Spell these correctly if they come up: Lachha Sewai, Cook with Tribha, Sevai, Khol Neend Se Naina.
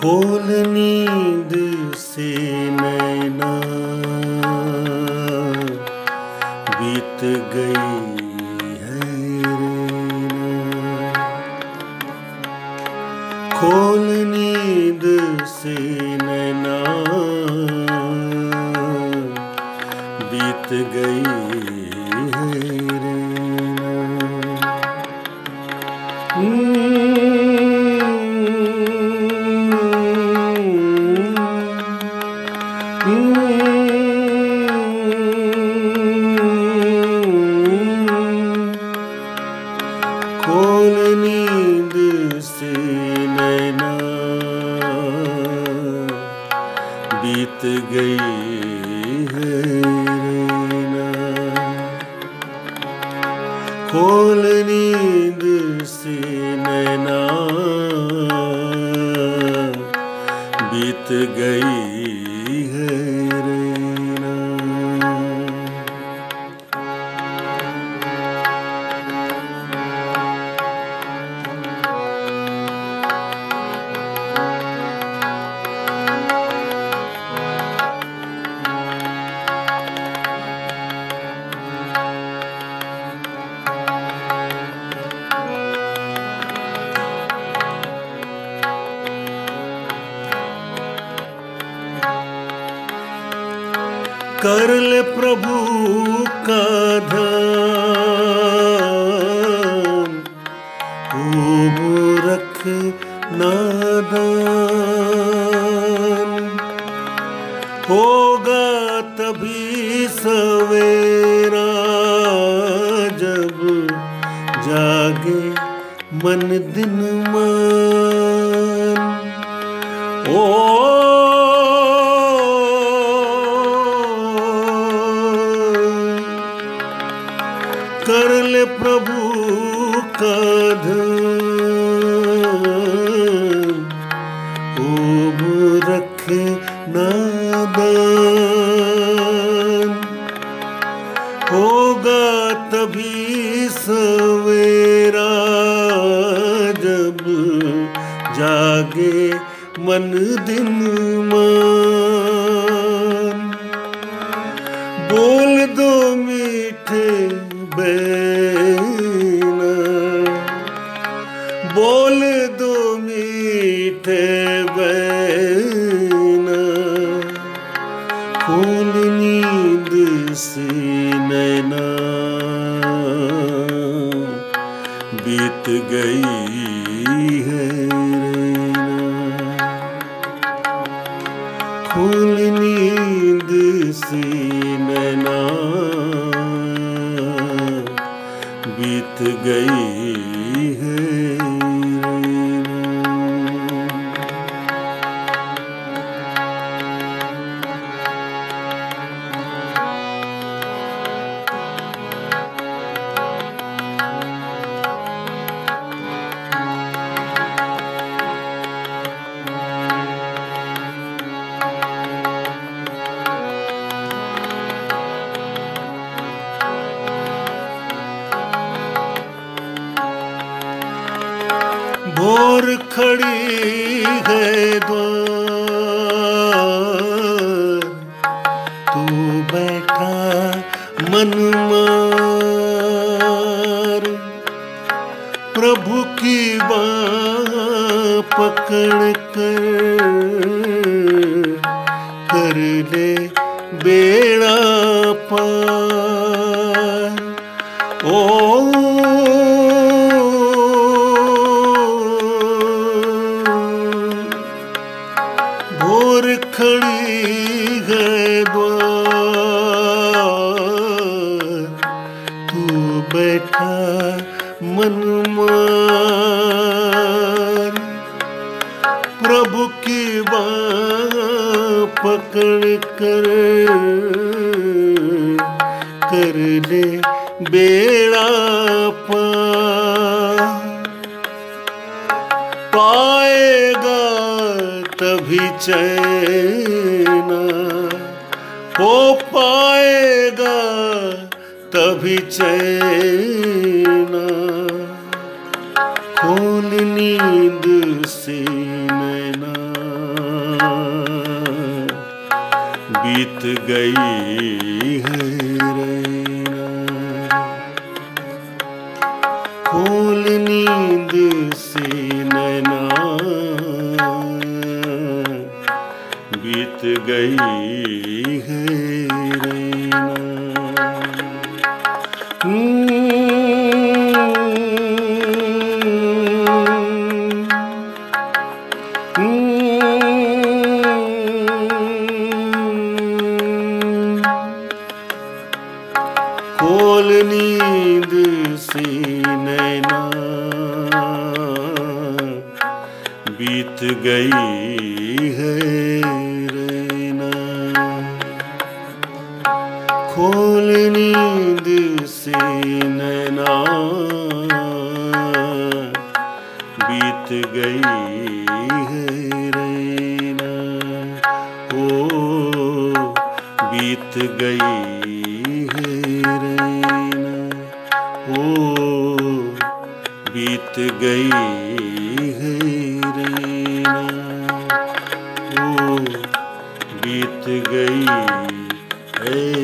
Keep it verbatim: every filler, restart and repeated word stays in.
खोल नींद से नैना बीत गई है रे, खोल नींद से नैना बीत गई है रे। खोल नींद से नैना बीत गई है नैना, खोल नींद से नैना बीत गई है नैना। कर ले प्रभु का धाम खूब रख नादान, होगा तभी सवेरा जब जागे मन दिन मान। ओ कर ले प्रभु का धाम खूब रख नादान, होगा तभी सवेरा जब जागे मन दिन मान। बोल दो मीठे बैना, बोल दो मीठे बैना, खोल नींद से नैना बीत गई है नैना, खोल नींद से नैना बीत गई है। भोर खड़ी है द्वार, तू बैठा मनमार, प्रभु की बाँह पकड़ कर कर ले बेड़ा पार। ओ भोर खड़ी है द्वार, तू बैठा मनमार, प्रभु की बात पकड़ कर कर ले बेड़ा पार, पाएगा तभी चैन, हो पाएगा तभी चैन। खोल नींद से नैना, बीत गई है रैना। खोल नींद से नैना, बीत गई है रैना। खोल नींद से नैना, बीत गई है रैना। खोल नींद से नैना, बीत गई है रैना। ओ बीत गई बीत गई है रैना, ओ बीत गई है।